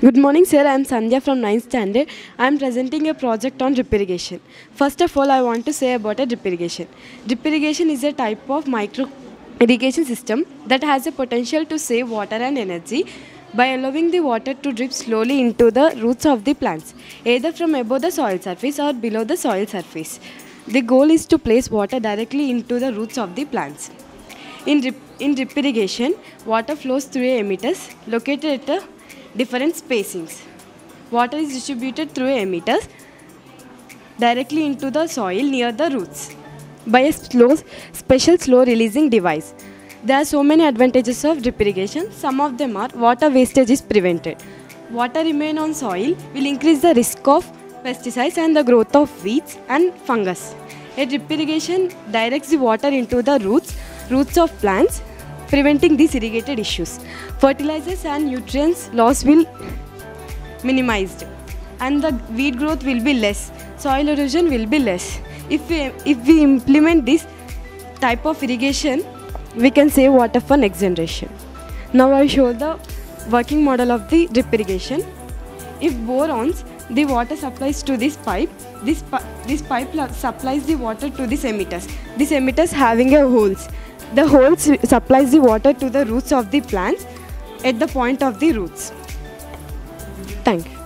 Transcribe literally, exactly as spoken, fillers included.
Good morning, sir. I am Sandhya from ninth standard. I am presenting a project on drip irrigation. First of all, I want to say about a drip irrigation. Drip irrigation is a type of micro irrigation system that has a potential to save water and energy by allowing the water to drip slowly into the roots of the plants, either from above the soil surface or below the soil surface. The goal is to place water directly into the roots of the plants. In drip, in drip irrigation, water flows through emitters located at a different spacings. Water is distributed through emitters directly into the soil near the roots by a slow, special slow releasing device. There are so many advantages of drip irrigation. Some of them are: water wastage is prevented. Water remain on soil will increase the risk of pesticides and the growth of weeds and fungus. A drip irrigation directs the water into the roots, roots of plants, preventing these irrigated issues. Fertilizers and nutrients loss will minimized and the weed growth will be less, soil erosion will be less. If we, if we implement this type of irrigation, we can save water for next generation. Now I show the working model of the drip irrigation. If borons, the water supplies to this pipe, this, this pipe supplies the water to these emitters. These emitters having a holes. The holes supplies the water to the roots of the plants at the point of the roots. Thank you.